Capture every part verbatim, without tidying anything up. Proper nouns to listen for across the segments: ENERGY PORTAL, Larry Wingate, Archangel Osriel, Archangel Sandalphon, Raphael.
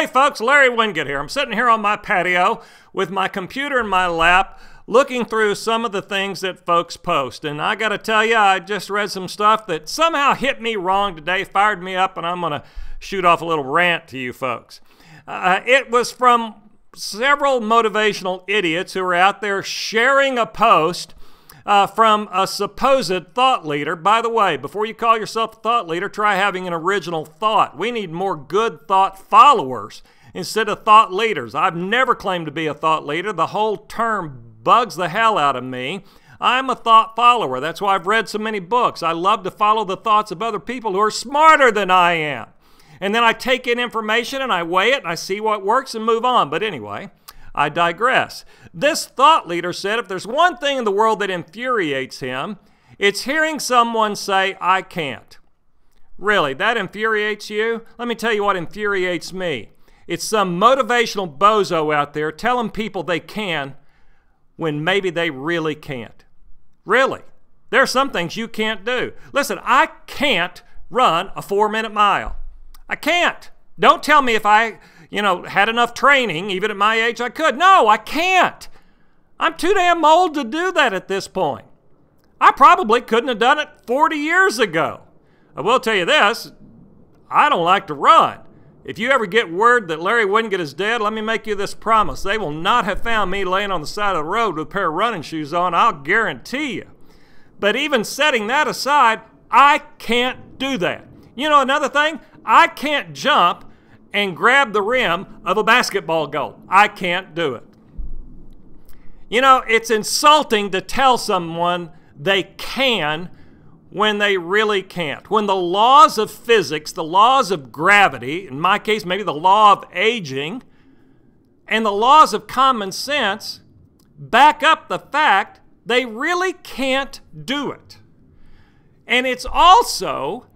Hey folks, Larry Wingate here. I'm sitting here on my patio with my computer in my lap, looking through some of the things that folks post. And I gotta tell you, I just read some stuff that somehow hit me wrong today, fired me up, and I'm gonna shoot off a little rant to you folks. Uh, it was from several motivational idiots who are out there sharing a post Uh, from a supposed thought leader. By the way, before you call yourself a thought leader, try having an original thought. We need more good thought followers instead of thought leaders. I've never claimed to be a thought leader. The whole term bugs the hell out of me. I'm a thought follower. That's why I've read so many books. I love to follow the thoughts of other people who are smarter than I am. And then I take in information and I weigh it and I see what works and move on. But anyway, I digress. This thought leader said if there's one thing in the world that infuriates him, it's hearing someone say, "I can't." Really, that infuriates you? Let me tell you what infuriates me. It's some motivational bozo out there telling people they can when maybe they really can't. Really, there are some things you can't do. Listen, I can't run a four-minute mile. I can't. Don't tell me if I, you know, had enough training, even at my age, I could. No, I can't. I'm too damn old to do that at this point. I probably couldn't have done it forty years ago. I will tell you this, I don't like to run. If you ever get word that Larry Wingate is dead, let me make you this promise. They will not have found me laying on the side of the road with a pair of running shoes on, I'll guarantee you. But even setting that aside, I can't do that. You know another thing? I can't jump and grab the rim of a basketball goal. I can't do it. You know, it's insulting to tell someone they can when they really can't. When the laws of physics, the laws of gravity, in my case maybe the law of aging, and the laws of common sense back up the fact they really can't do it. And it's also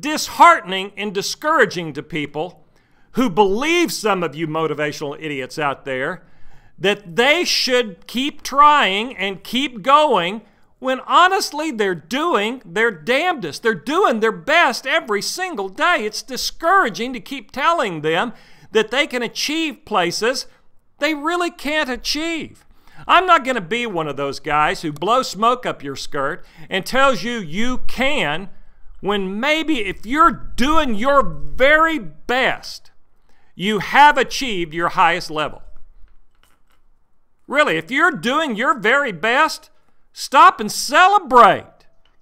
disheartening and discouraging to people who believe, some of you motivational idiots out there, that they should keep trying and keep going when honestly they're doing their damnedest. They're doing their best every single day. It's discouraging to keep telling them that they can achieve places they really can't achieve. I'm not going to be one of those guys who blows smoke up your skirt and tells you you can when maybe if you're doing your very best, you have achieved your highest level. Really, if you're doing your very best, stop and celebrate.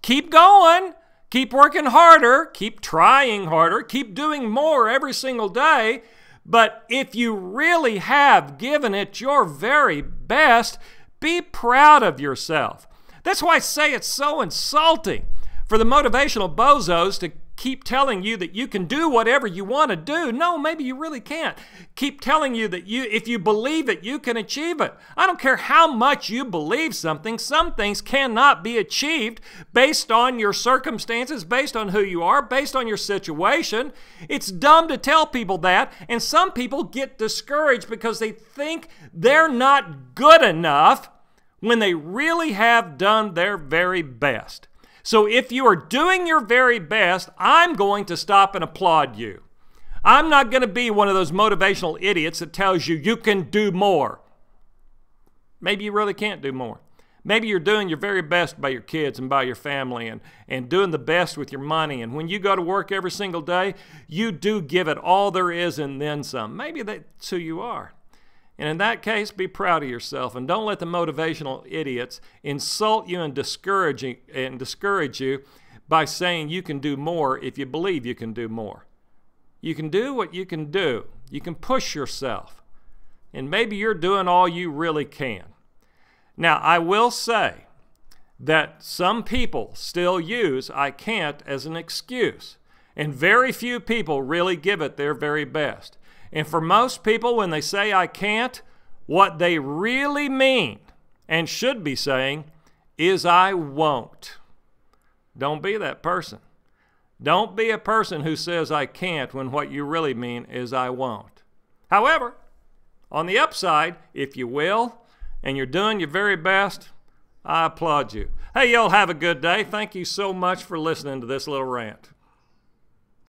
Keep going. Keep working harder. Keep trying harder. Keep doing more every single day. But if you really have given it your very best, be proud of yourself. That's why I say it's so insulting for the motivational bozos to keep telling you that you can do whatever you want to do. No, maybe you really can't. Keep telling you that you, if you believe it, you can achieve it. I don't care how much you believe something. Some things cannot be achieved based on your circumstances, based on who you are, based on your situation. It's dumb to tell people that, and some people get discouraged because they think they're not good enough when they really have done their very best. So if you are doing your very best, I'm going to stop and applaud you. I'm not going to be one of those motivational idiots that tells you you can do more. Maybe you really can't do more. Maybe you're doing your very best by your kids and by your family and, and doing the best with your money. And when you go to work every single day, you do give it all there is and then some. Maybe that's who you are. And in that case, be proud of yourself and don't let the motivational idiots insult you and discourage you, and discourage you by saying you can do more if you believe you can do more. You can do what you can do. You can push yourself. And maybe you're doing all you really can. Now, I will say that some people still use "I can't" as an excuse. And very few people really give it their very best. And for most people, when they say "I can't," what they really mean and should be saying is "I won't." Don't be that person. Don't be a person who says "I can't" when what you really mean is "I won't." However, on the upside, if you will and you're doing your very best, I applaud you. Hey, y'all have a good day. Thank you so much for listening to this little rant.